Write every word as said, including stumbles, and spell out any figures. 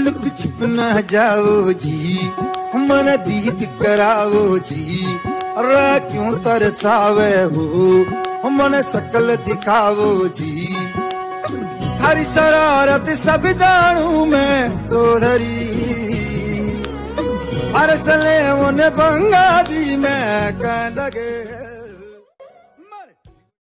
मुल्क छुप न जाओ जी, मन दीद कराओ जी, अरे क्यों तरसावे हो, मन सकल दिखाओ जी। थारी शरारत सब जानू मैं तो धरी, अरे चले उन्हें बंगा दी मैं कह लगे।